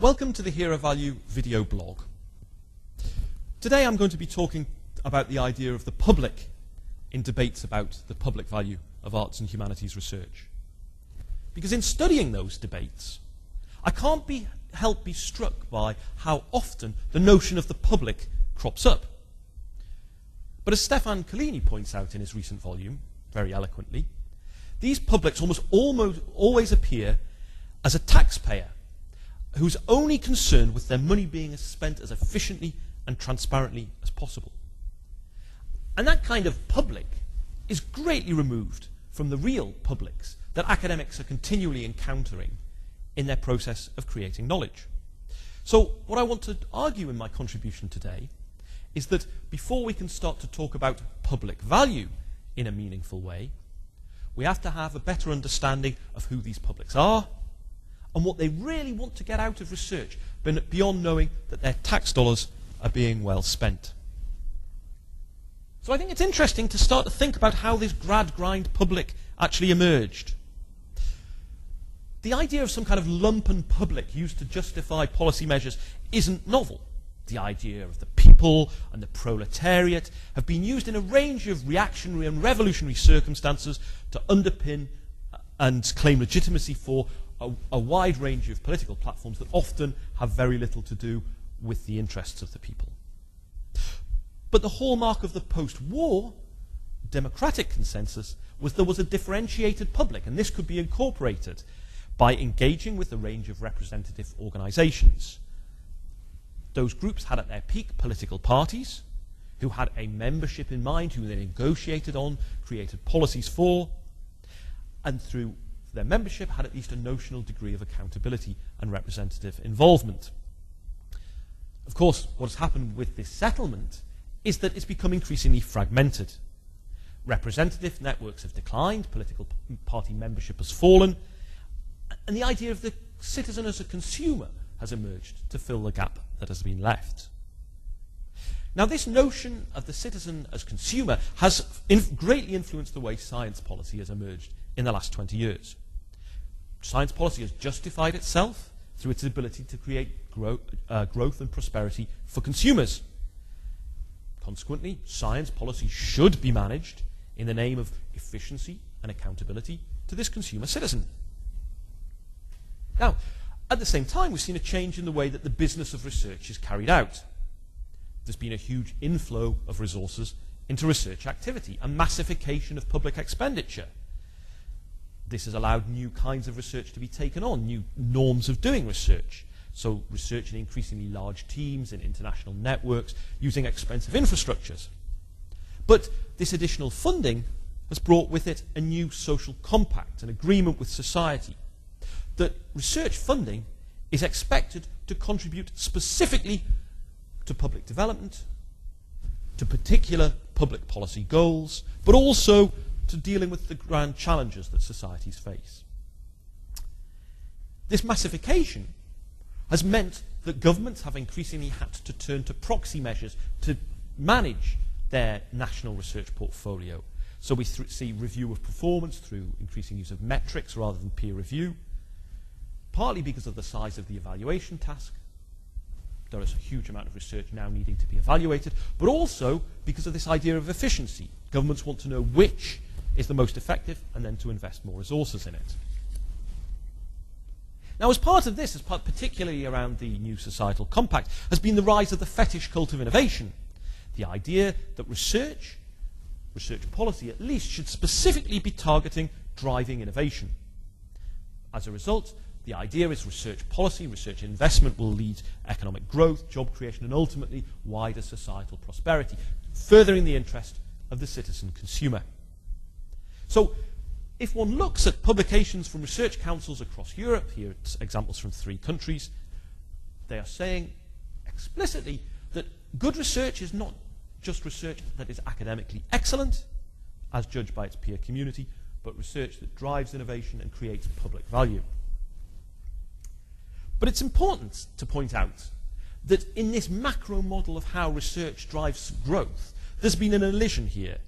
Welcome to the HERAVALUE video blog. Today I'm going to be talking about the idea of the public in debates about the public value of arts and humanities research. Because in studying those debates, I can't help be struck by how often the notion of the public crops up. But as Stefan Collini points out in his recent volume, very eloquently, these publics almost always appear as a taxpayer who's only concerned with their money being spent as efficiently and transparently as possible. And that kind of public is greatly removed from the real publics that academics are continually encountering in their process of creating knowledge. So what I want to argue in my contribution today is that before we can start to talk about public value in a meaningful way, we have to have a better understanding of who these publics are and what they really want to get out of research, beyond knowing that their tax dollars are being well spent. So I think it's interesting to start to think about how this grad-grind public actually emerged. The idea of some kind of lumpen public used to justify policy measures isn't novel. The idea of the people and the proletariat have been used in a range of reactionary and revolutionary circumstances to underpin and claim legitimacy for a wide range of political platforms that often have very little to do with the interests of the people. But the hallmark of the post-war democratic consensus was there was a differentiated public, and this could be incorporated by engaging with a range of representative organizations. Those groups had at their peak political parties who had a membership in mind, who they negotiated on, created policies for, and through their membership had at least a notional degree of accountability and representative involvement. Of course, what has happened with this settlement is that it's become increasingly fragmented. Representative networks have declined, political party membership has fallen, and the idea of the citizen as a consumer has emerged to fill the gap that has been left. Now, this notion of the citizen as consumer has greatly influenced the way science policy has emerged in the last 20 years. Science policy has justified itself through its ability to create growth and prosperity for consumers. Consequently, science policy should be managed in the name of efficiency and accountability to this consumer citizen. Now, at the same time, we've seen a change in the way that the business of research is carried out. There's been a huge inflow of resources into research activity, a massification of public expenditure. This has allowed new kinds of research to be taken on, new norms of doing research. So research in increasingly large teams and international networks using expensive infrastructures. But this additional funding has brought with it a new social compact, an agreement with society, that research funding is expected to contribute specifically to public development, to particular public policy goals, but also to dealing with the grand challenges that societies face. This massification has meant that governments have increasingly had to turn to proxy measures to manage their national research portfolio. So we see review of performance through increasing use of metrics rather than peer review, partly because of the size of the evaluation task. There is a huge amount of research now needing to be evaluated, but also because of this idea of efficiency. Governments want to know which is the most effective and then to invest more resources in it. Now, as part of this, particularly around the new societal compact, has been the rise of the fetish cult of innovation. The idea that research policy at least, should specifically be targeting driving innovation. As a result, the idea is research policy, research investment will lead economic growth, job creation, and ultimately wider societal prosperity, furthering the interest of the citizen consumer. So, if one looks at publications from research councils across Europe, here it's examples from 3 countries, they are saying explicitly that good research is not just research that is academically excellent, as judged by its peer community, but research that drives innovation and creates public value. But it's important to point out that in this macro model of how research drives growth, there's been an elision here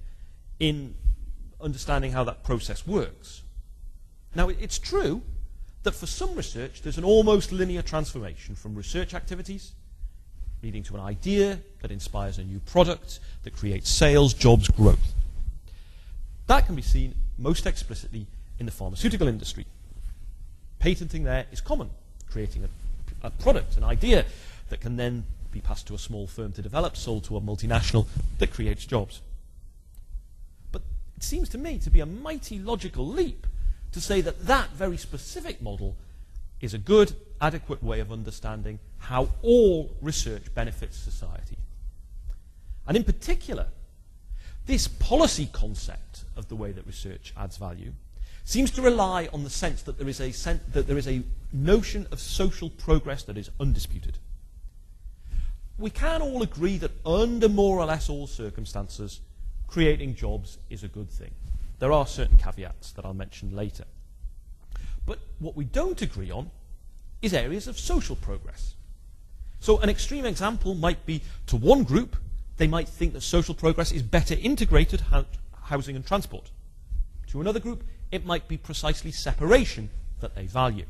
in understanding how that process works. Now, it's true that for some research there's an almost linear transformation from research activities leading to an idea that inspires a new product that creates sales, jobs, growth. That can be seen most explicitly in the pharmaceutical industry. Patenting there is common, creating a product, an idea that can then be passed to a small firm to develop, sold to a multinational that creates jobs. But it seems to me to be a mighty logical leap to say that that very specific model is a good, adequate way of understanding how all research benefits society. And in particular, this policy concept of the way that research adds value seems to rely on the sense that there is a notion of social progress that is undisputed. We can all agree that under more or less all circumstances, creating jobs is a good thing. There are certain caveats that I'll mention later. But what we don't agree on is areas of social progress. So an extreme example might be, to one group, they might think that social progress is better integrated housing and transport. To another group, it might be precisely separation that they value.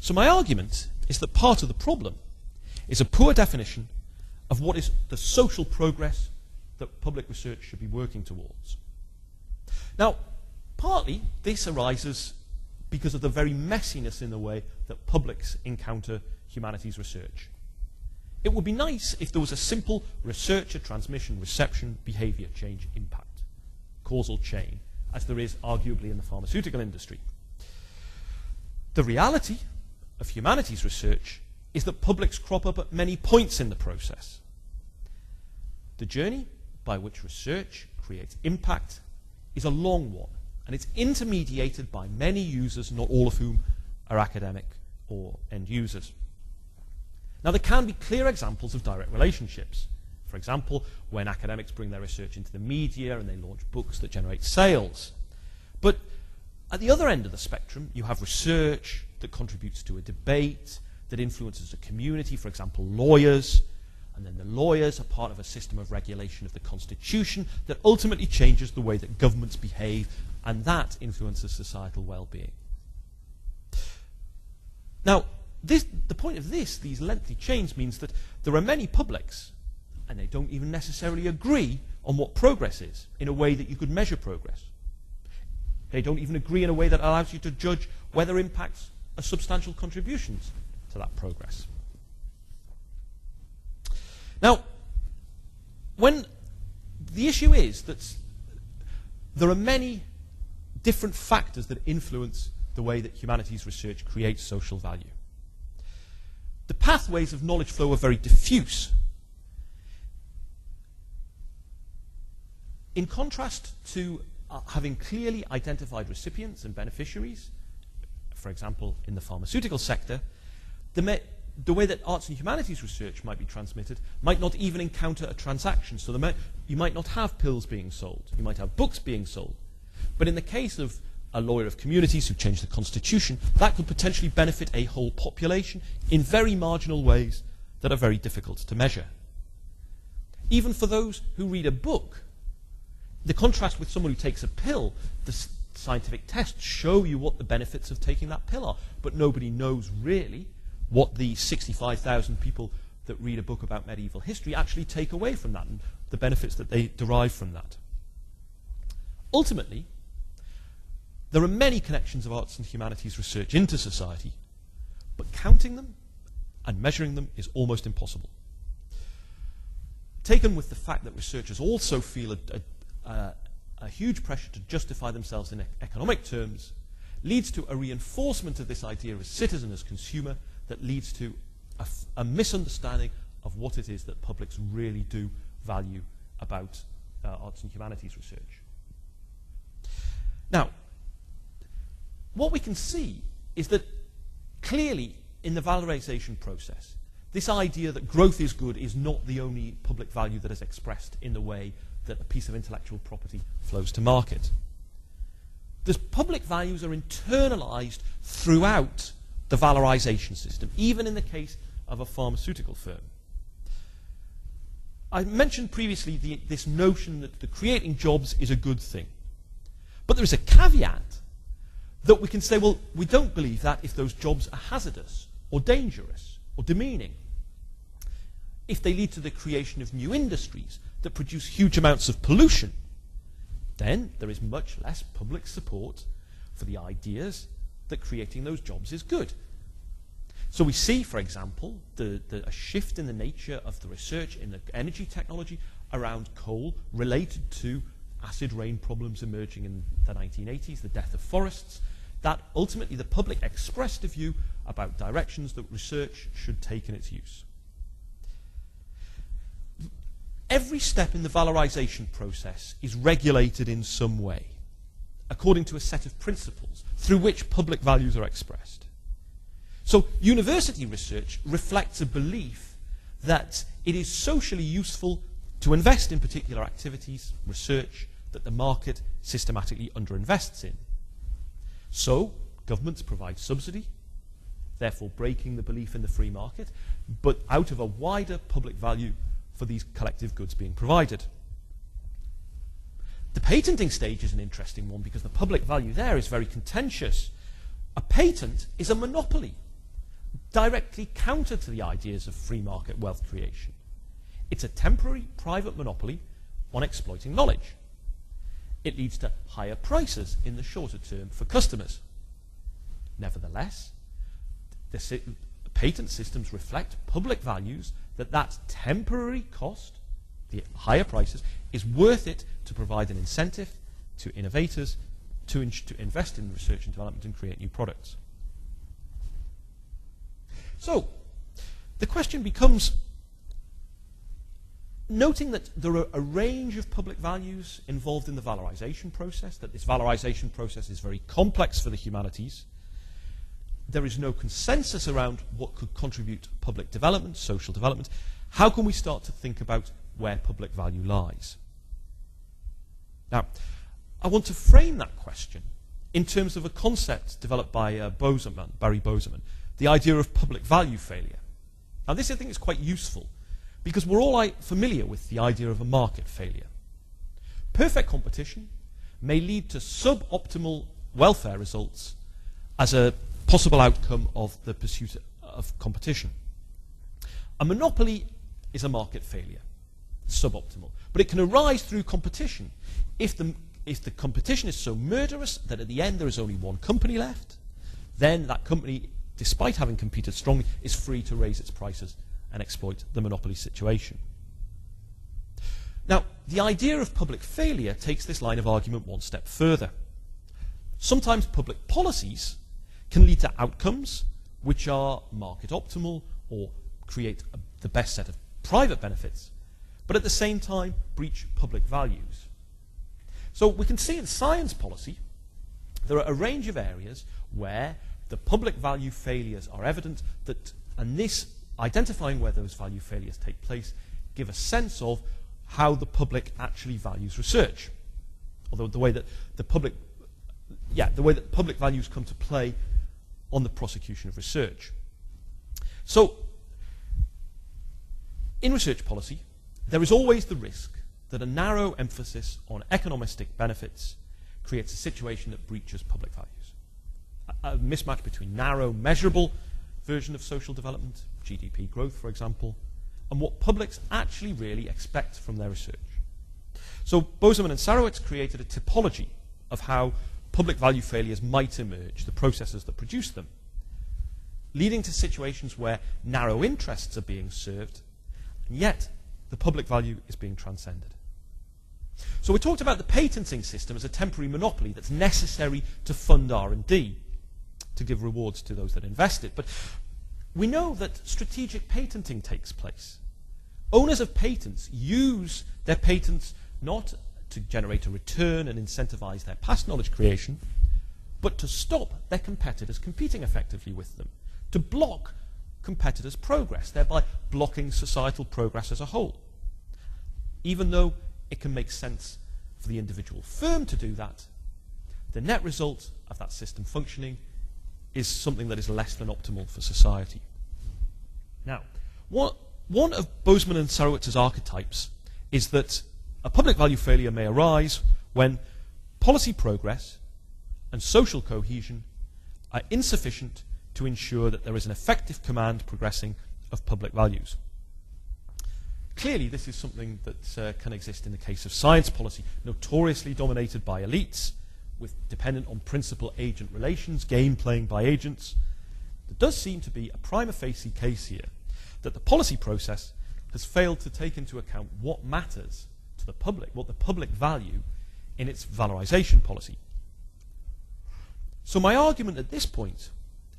So my argument is that part of the problem is a poor definition of what is the social progress that public research should be working towards. Now, partly this arises because of the very messiness in the way that publics encounter humanities research. It would be nice if there was a simple researcher transmission, reception, behaviour change, impact, causal chain, as there is arguably in the pharmaceutical industry. The reality of humanities research is that publics crop up at many points in the process. The journey by which research creates impact is a long one, and it's intermediated by many users, not all of whom are academic or end users. Now, there can be clear examples of direct relationships. For example, when academics bring their research into the media and they launch books that generate sales. But at the other end of the spectrum, you have research that contributes to a debate, that influences a community, for example, lawyers, and then the lawyers are part of a system of regulation of the Constitution that ultimately changes the way that governments behave, and that influences societal well-being. Now, the point of these lengthy chains means that there are many publics, and they don't even necessarily agree on what progress is in a way that you could measure progress. They don't even agree in a way that allows you to judge whether impacts are substantial contributions to that progress. Now, when the issue is that there are many different factors that influence the way that humanities research creates social value. The pathways of knowledge flow are very diffuse. In contrast to having clearly identified recipients and beneficiaries, for example, in the pharmaceutical sector, the way that arts and humanities research might be transmitted might not even encounter a transaction. So you might not have pills being sold. You might have books being sold. But in the case of a lawyer of communities who changed the Constitution, that could potentially benefit a whole population in very marginal ways that are very difficult to measure. Even for those who read a book, the contrast with someone who takes a pill, the scientific tests show you what the benefits of taking that pill are, but nobody knows really what the 65,000 people that read a book about medieval history actually take away from that and the benefits that they derive from that. Ultimately, there are many connections of arts and humanities research into society, but counting them and measuring them is almost impossible. Taken with the fact that researchers also feel a huge pressure to justify themselves in economic terms, leads to a reinforcement of this idea as citizen, as consumer, that leads to a misunderstanding of what it is that publics really do value about arts and humanities research. Now, what we can see is that clearly in the valorisation process, this idea that growth is good is not the only public value that is expressed in the way that a piece of intellectual property flows to market. The public values are internalised throughout the valorisation system, even in the case of a pharmaceutical firm. I mentioned previously this notion that creating jobs is a good thing. But there is a caveat that we can say, well, we don't believe that if those jobs are hazardous or dangerous or demeaning, if they lead to the creation of new industries that produce huge amounts of pollution, then there is much less public support for the ideas that creating those jobs is good. So we see, for example, a shift in the nature of the research in the energy technology around coal related to acid rain problems emerging in the 1980s, the death of forests, that ultimately the public expressed a view about directions that research should take in its use. Every step in the valorisation process is regulated in some way, according to a set of principles through which public values are expressed. So university research reflects a belief that it is socially useful to invest in particular activities, research, that the market systematically underinvests in. So governments provide subsidy, therefore breaking the belief in the free market, but out of a wider public value for these collective goods being provided. The patenting stage is an interesting one because the public value there is very contentious. A patent is a monopoly, directly counter to the ideas of free market wealth creation. It's a temporary private monopoly on exploiting knowledge. It leads to higher prices in the shorter term for customers. Nevertheless, the patent systems reflect public values that temporary cost, the higher prices, is worth it to provide an incentive to innovators to invest in research and development and create new products. So, the question becomes, noting that there are a range of public values involved in the valorisation process, that this valorisation process is very complex for the humanities, there is no consensus around what could contribute to public development, social development. How can we start to think about where public value lies? Now, I want to frame that question in terms of a concept developed by Barry Bozeman, the idea of public value failure. Now, this I think is quite useful because we're all familiar with the idea of a market failure. Perfect competition may lead to suboptimal welfare results as a possible outcome of the pursuit of competition. A monopoly is a market failure, suboptimal, but it can arise through competition if the competition is so murderous that at the end there is only one company left, then that company, despite having competed strongly, is free to raise its prices and exploit the monopoly situation. Now, the idea of public failure takes this line of argument one step further. Sometimes public policies can lead to outcomes which are market optimal or create the best set of private benefits, but at the same time breach public values. So we can see in science policy there are a range of areas where the public value failures are evident, and this identifying where those value failures take place give a sense of how the public actually values research. Although the way that public values come to play on the prosecution of research. So, in research policy, there is always the risk that a narrow emphasis on economistic benefits creates a situation that breaches public values. A mismatch between narrow, measurable version of social development, GDP growth, for example, and what publics actually really expect from their research. So, Bozeman and Sarawitz created a typology of how public value failures might emerge, the processes that produce them, leading to situations where narrow interests are being served, and yet the public value is being transcended. So we talked about the patenting system as a temporary monopoly that's necessary to fund R&D, to give rewards to those that invest it. But we know that strategic patenting takes place. Owners of patents use their patents not to generate a return and incentivize their past knowledge creation, but to stop their competitors competing effectively with them, to block competitors' progress, thereby blocking societal progress as a whole. Even though it can make sense for the individual firm to do that, the net result of that system functioning is something that is less than optimal for society. Now, one of Bozeman and Sarawitz's archetypes is that a public value failure may arise when policy progress and social cohesion are insufficient to ensure that there is an effective command progressing of public values. Clearly, this is something that can exist in the case of science policy, notoriously dominated by elites, with dependent on principal-agent relations, game-playing by agents. There does seem to be a prima facie case here that the policy process has failed to take into account what matters to the public, what the public value in its valorization policy. So my argument at this point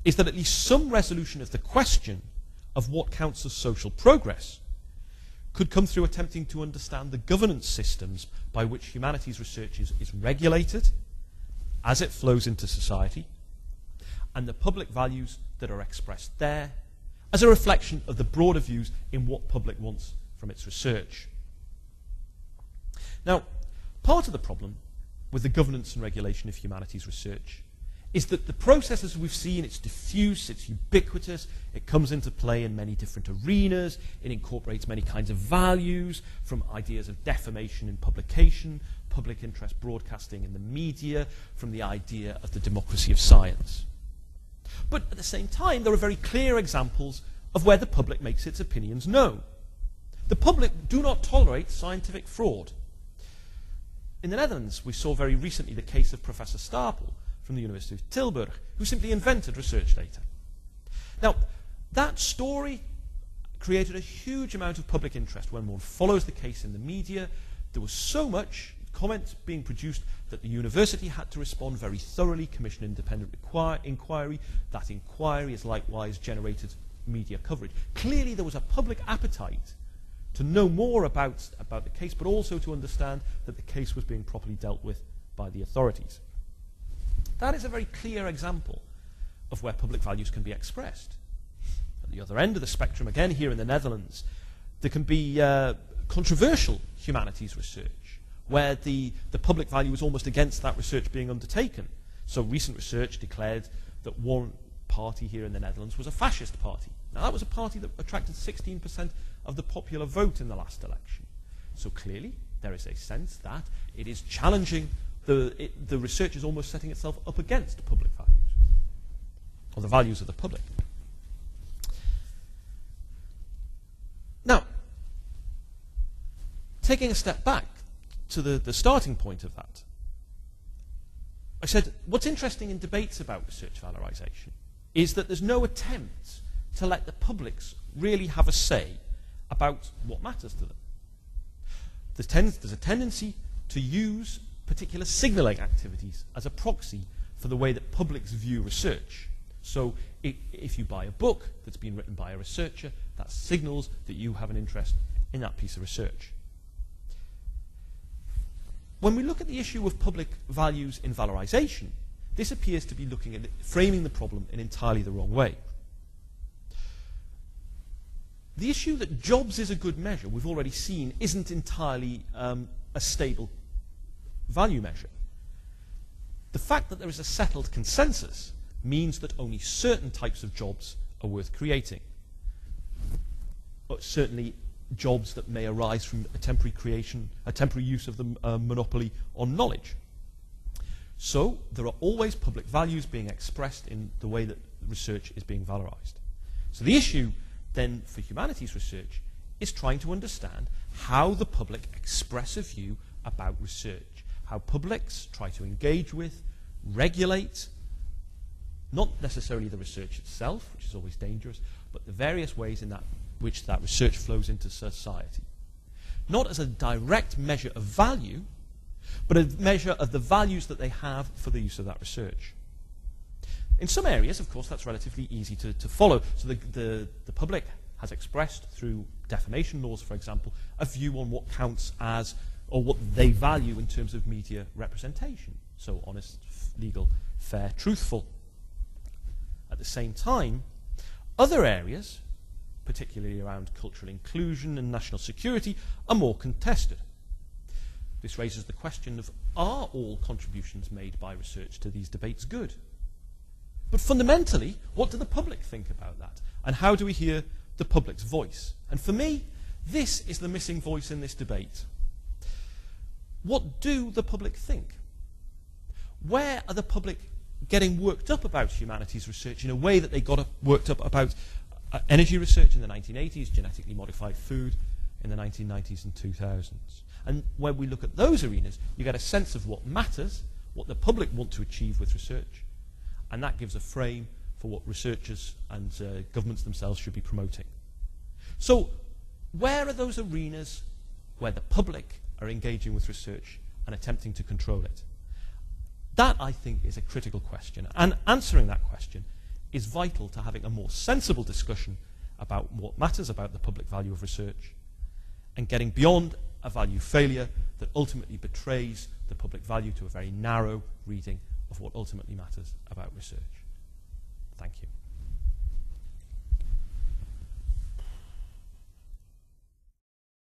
is that at least some resolution of the question of what counts as social progress could come through attempting to understand the governance systems by which humanities research is regulated as it flows into society, and the public values that are expressed there as a reflection of the broader views in what public wants from its research. Now, part of the problem with the governance and regulation of humanities research is that the process, as we've seen, it's diffuse, it's ubiquitous, it comes into play in many different arenas, it incorporates many kinds of values, from ideas of defamation in publication, public interest broadcasting in the media, from the idea of the democracy of science. But at the same time, there are very clear examples of where the public makes its opinions known. The public do not tolerate scientific fraud. In the Netherlands, we saw very recently the case of Professor Stapel from the University of Tilburg, who simply invented research data. Now, that story created a huge amount of public interest. When one follows the case in the media, there was so much comment being produced that the university had to respond very thoroughly, commission independent inquiry. That inquiry has likewise generated media coverage. Clearly, there was a public appetite to know more about the case, but also to understand that the case was being properly dealt with by the authorities. That is a very clear example of where public values can be expressed. At the other end of the spectrum, again here in the Netherlands, there can be controversial humanities research where the public value is almost against that research being undertaken. So recent research declared that one party here in the Netherlands was a fascist party. Now that was a party that attracted 16% of the popular vote in the last election. So clearly there is a sense that it is challenging. The research is almost setting itself up against public values, or the values of the public. Now, taking a step back to the starting point of that, I said what's interesting in debates about research valorization is that there's no attempt to let the publics really have a say about what matters to them. There's a tendency to use particular signalling activities as a proxy for the way that publics view research. So if you buy a book that's been written by a researcher, that signals that you have an interest in that piece of research. When we look at the issue of public values in valorization, this appears to be looking at framing the problem in entirely the wrong way. The issue that jobs is a good measure, we've already seen, isn't entirely a stable value measure. The fact that there is a settled consensus means that only certain types of jobs are worth creating. But certainly jobs that may arise from a temporary creation, a temporary use of the monopoly on knowledge. So there are always public values being expressed in the way that research is being valorized. So the issue then for humanities research is trying to understand how the public express a view about research. How publics try to engage with, regulate, not necessarily the research itself, which is always dangerous, but the various ways in which that research flows into society. Not as a direct measure of value, but a measure of the values that they have for the use of that research. In some areas, of course, that's relatively easy to follow. So the public has expressed, through defamation laws, for example, a view on what counts as or what they value in terms of media representation. So honest, legal, fair, truthful. At the same time, other areas, particularly around cultural inclusion and national security, are more contested. This raises the question of, are all contributions made by research to these debates good? But fundamentally, what do the public think about that? And how do we hear the public's voice? And for me, this is the missing voice in this debate. What do the public think? where are the public getting worked up about humanities research in a way that they got worked up about energy research in the 1980s, genetically modified food in the 1990s and 2000s? And when we look at those arenas, you get a sense of what matters, what the public want to achieve with research, and that gives a frame for what researchers and governments themselves should be promoting. So where are those arenas where the public are engaging with research and attempting to control it? That, I think, is a critical question, and answering that question is vital to having a more sensible discussion about what matters about the public value of research and getting beyond a value failure that ultimately betrays the public value to a very narrow reading of what ultimately matters about research. Thank you.